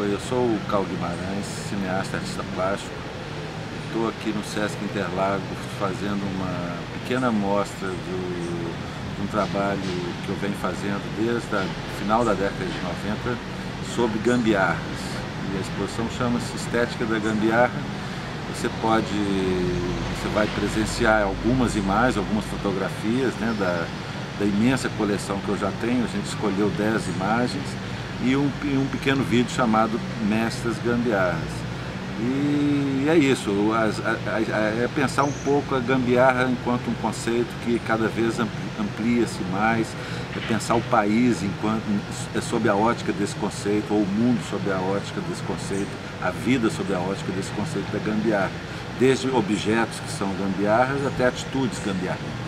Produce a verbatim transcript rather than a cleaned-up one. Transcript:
Oi, eu sou o Cao Guimarães, cineasta e artista plástico. Estou aqui no Sesc Interlagos fazendo uma pequena mostra do, de um trabalho que eu venho fazendo desde o final da década de noventa sobre gambiarras. E a exposição chama-se Estética da Gambiarra. Você pode, você vai presenciar algumas imagens, algumas fotografias, né, da, da imensa coleção que eu já tenho. A gente escolheu dez imagens. E um, um pequeno vídeo chamado Mestres Gambiarras. E é isso, é pensar um pouco a gambiarra enquanto um conceito que cada vez amplia-se mais, é pensar o país enquanto, é sob a ótica desse conceito, ou o mundo sob a ótica desse conceito, a vida sob a ótica desse conceito da gambiarra, desde objetos que são gambiarras até atitudes gambiarras.